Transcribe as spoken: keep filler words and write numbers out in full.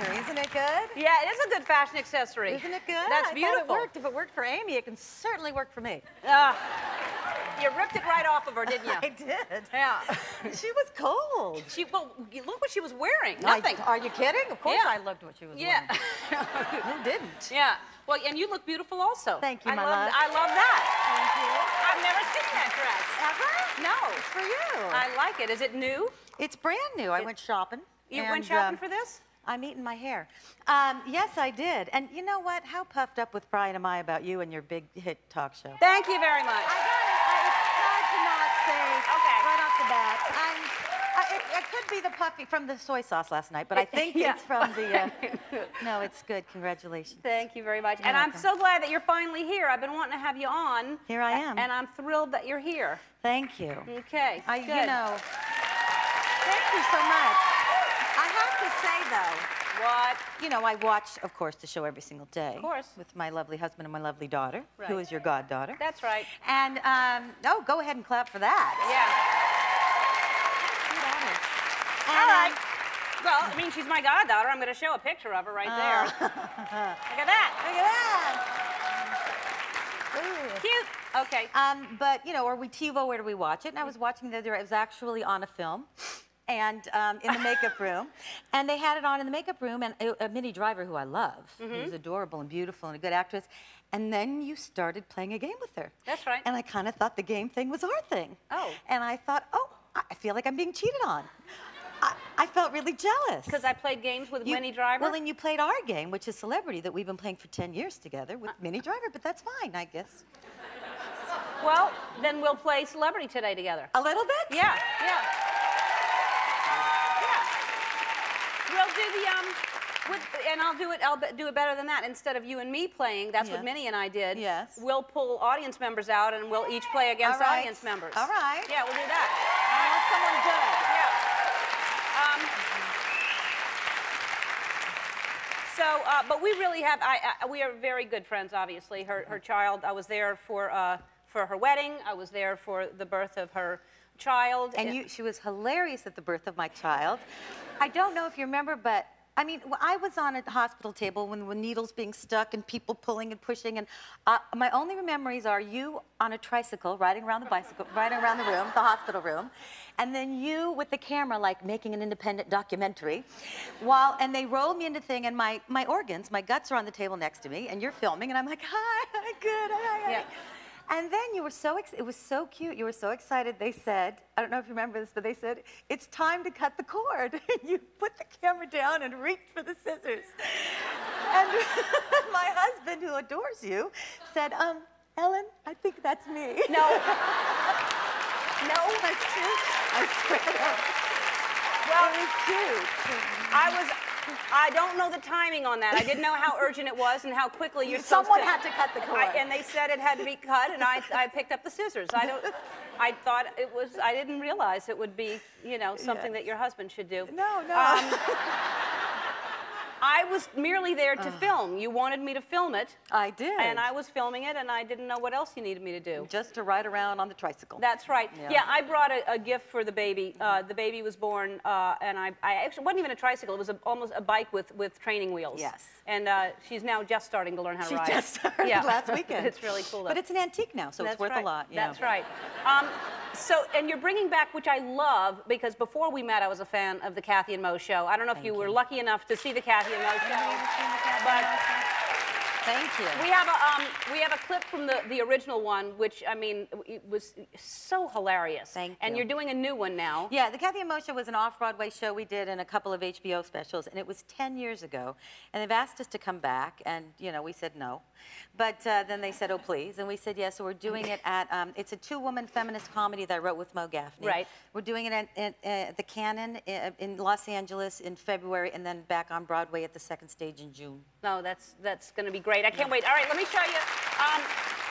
accessory. Isn't it good? Yeah, it is a good fashion accessory. Isn't it good? That's beautiful. I thought it worked. If it worked for Amy, it can certainly work for me. Uh, you ripped it right off of her, didn't you? I did. Yeah. She was cold. She, well, look what she was wearing. Nothing. I, are you kidding? Of course yeah. I loved what she was yeah. wearing. Who didn't? Yeah. Well, and you look beautiful also. Thank you, I my love. I love that. Thank you. I've never seen that dress. Ever? No. It's for you. I like it. Is it new? It's brand new. I it, went shopping. You and, went shopping um, for this? I'm eating my hair. Um, yes, I did. And you know what? How puffed up with pride am I about you and your big hit talk show? Thank you very much. I got it. I, it's hard to not say okay. right off the bat. I'm, I, it, it could be the puffy from the soy sauce last night, but I think yeah. it's from the... Uh, no, it's good. Congratulations. Thank you very much. You're and welcome. I'm so glad that you're finally here. I've been wanting to have you on. Here I am. And I'm thrilled that you're here. Thank you. Okay, I, good. You know... Thank you so much. I have to say, though, what? You know, I watch, of course, the show every single day. Of course. With my lovely husband and my lovely daughter, right. who is your goddaughter. That's right. And, um, oh, go ahead and clap for that. Yeah. Good honor. All right. Um, well, I mean, she's my goddaughter. I'm going to show a picture of her right uh, there. Look at that. Look at that. Ooh. Cute. Okay. Um, but, you know, or we TiVo, where do we watch it? And I was watching the other day. It was actually on a film. And um, in the makeup room. And they had it on in the makeup room, and uh, Minnie Driver, who I love, mm-hmm. who's adorable and beautiful and a good actress. And then you started playing a game with her. That's right. And I kind of thought the game thing was our thing. Oh. And I thought, oh, I feel like I'm being cheated on. I, I felt really jealous. Because I played games with you, Minnie Driver? Well, and you played our game, which is Celebrity, that we've been playing for ten years together with uh, Minnie Driver, but that's fine, I guess. Well, then we'll play Celebrity today together. A little bit? Yeah, yeah. We'll do the, um, with, and I'll do it, I'll do it better than that. Instead of you and me playing, that's yeah. what Minnie and I did. Yes. We'll pull audience members out and we'll each play against right. audience members. All right. Yeah, we'll do that. I want someone good. Yeah. Um, so, uh, but we really have, I, I, we are very good friends, obviously. Her, her child, I was there for, uh, for her wedding. I was there for the birth of her child. And you, she was hilarious at the birth of my child. I don't know if you remember, but I mean, I was on a hospital table when, when needles being stuck and people pulling and pushing, and uh, my only memories are you on a tricycle riding around the bicycle, riding around the room, the hospital room, and then you with the camera like making an independent documentary, while and they roll me into thing, and my my organs, my guts are on the table next to me, and you're filming, and I'm like, hi, hi, good, hi, hi. Yeah. And then you were so, ex it was so cute, you were so excited, they said, I don't know if you remember this, but they said, it's time to cut the cord. And you put the camera down and reached for the scissors. And my husband, who adores you, said, um, Ellen, I think that's me. No. No, that's true. I swear. Well, it was cute. I was... I don't know the timing on that. I didn't know how urgent it was and how quickly you're supposed to. Someone had to cut the cord. I, and they said it had to be cut, and I, I picked up the scissors. I don't. I thought it was. I didn't realize it would be, you know, something yes. that your husband should do. No, no. Um, I was merely there to uh, film. You wanted me to film it. I did. And I was filming it, and I didn't know what else you needed me to do. Just to ride around on the tricycle. That's right. Yeah, yeah, I brought a, a gift for the baby. Uh, the baby was born, uh, and I, I actually wasn't even a tricycle. It was a, almost a bike with, with training wheels. Yes. And uh, she's now just starting to learn how to she's ride. She just started yeah. last weekend. It's really cool, though. But it's an antique now, so That's it's worth right. a lot. Yeah. That's right. Um, So, and you're bringing back, which I love, because before we met, I was a fan of the Kathy and Mo Show. I don't know if you, you were lucky enough to see the Kathy and Mo Show. But thank you. We have a um, we have a clip from the the original one, which I mean, it was so hilarious. Thank you. And you're doing a new one now. Yeah, the Kathy and Mo Show was an off-Broadway show we did and a couple of H B O specials, and it was ten years ago. And they've asked us to come back, and you know, we said no. But uh, then they said, oh, please. And we said, yes, yeah, so we're doing it at, um, it's a two-woman feminist comedy that I wrote with Mo Gaffney. Right. We're doing it at, at, at the Canon in Los Angeles in February, and then back on Broadway at the Second Stage in June. No, that's, that's going to be great. I can't yeah. wait. All right, let me show you. Um,